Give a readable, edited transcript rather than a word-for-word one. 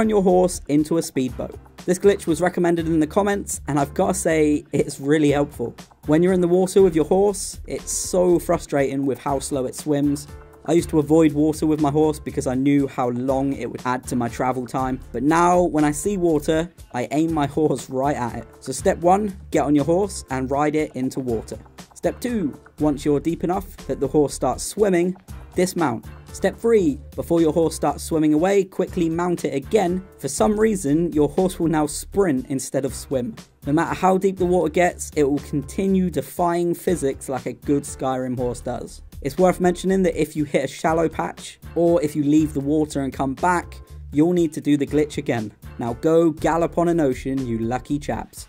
turn your horse into a speedboat. This glitch was recommended in the comments, and I've got to say, it's really helpful. When you're in the water with your horse, it's so frustrating with how slow it swims. I used to avoid water with my horse because I knew how long it would add to my travel time, but now when I see water, I aim my horse right at it. So step 1, get on your horse and ride it into water. Step 2, once you're deep enough that the horse starts swimming, dismount. Step 3, before your horse starts swimming away, quickly mount it again. For some reason, your horse will now sprint instead of swim. No matter how deep the water gets, it will continue defying physics like a good Skyrim horse does. It's worth mentioning that if you hit a shallow patch, or if you leave the water and come back, you'll need to do the glitch again. Now go gallop on an ocean, you lucky chaps.